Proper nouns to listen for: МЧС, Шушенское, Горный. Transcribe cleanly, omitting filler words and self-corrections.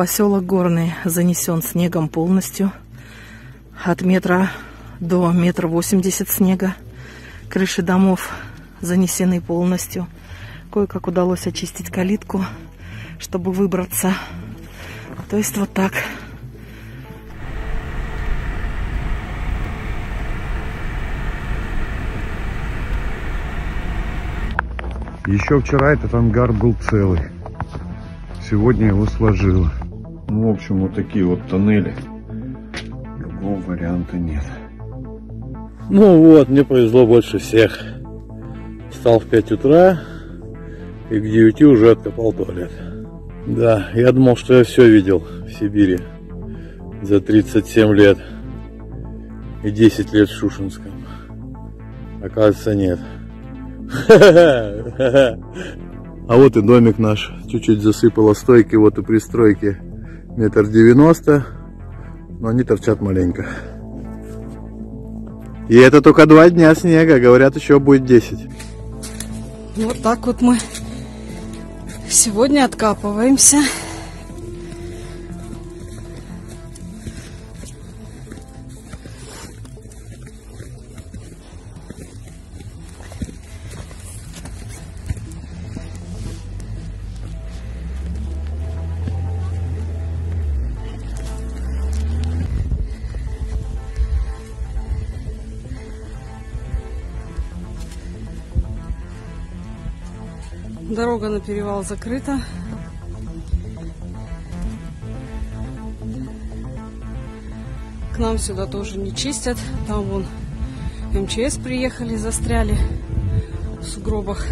Поселок Горный занесен снегом полностью. От метра до 1,80 м снега. Крыши домов занесены полностью. Кое-как удалось очистить калитку, чтобы выбраться. То есть вот так. Еще вчера этот ангар был целый. Сегодня его сложило. Ну, в общем, вот такие вот тоннели. Другого варианта нет. Ну вот, мне повезло больше всех. Встал в 5 утра и к 9 уже откопал туалет. Да, я думал, что я все видел в Сибири за 37 лет и 10 лет в Шушенском. Оказывается, нет. А вот и домик наш. Чуть-чуть засыпало стойки, вот и пристройки. 1,90 м, но они торчат маленько. И это только 2 дня снега, говорят, еще будет 10. Вот так вот мы сегодня откапываемся. Дорога на перевал закрыта. К нам сюда тоже не чистят. Там вон МЧС приехали, застряли в сугробах.